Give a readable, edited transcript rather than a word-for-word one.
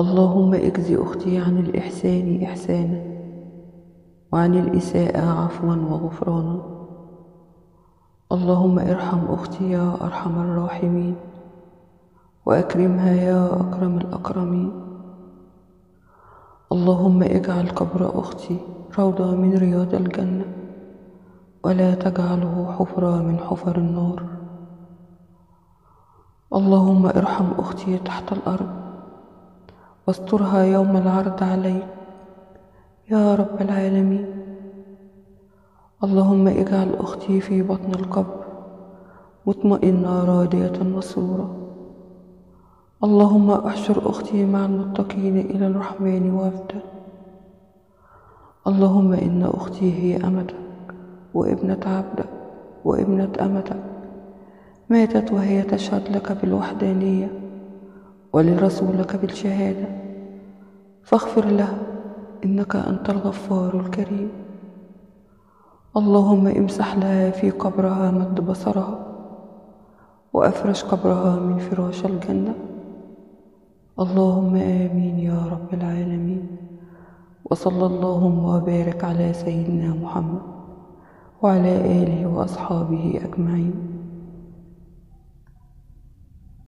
اللهم اجزِ أختي عن الإحسان إحسانا، وعن الإساءة عفوا وغفرانا. اللهم ارحم أختي يا أرحم الراحمين، وأكرمها يا أكرم الأكرمين. اللهم اجعل قبر أختي روضة من رياض الجنة، ولا تجعله حفرة من حفر النار. اللهم ارحم أختي تحت الأرض، واسترها يوم العرض عليك يا رب العالمين. اللهم اجعل أختي في بطن القبر مطمئنة راضية مسرورة. اللهم احشر أختي مع المتقين إلى الرحمن وفدا. اللهم إن أختي هي أمتك وابنة عبدك وابنة أمتك، ماتت وهي تشهد لك بالوحدانية ولرسولك بالشهادة، فاغفر لها إنك أنت الغفار الكريم. اللهم امسح لها في قبرها مد بصرها، وأفرش قبرها من فراش الجنة. اللهم آمين يا رب العالمين. وصلى اللهم وبارك على سيدنا محمد وعلى آله وأصحابه أجمعين.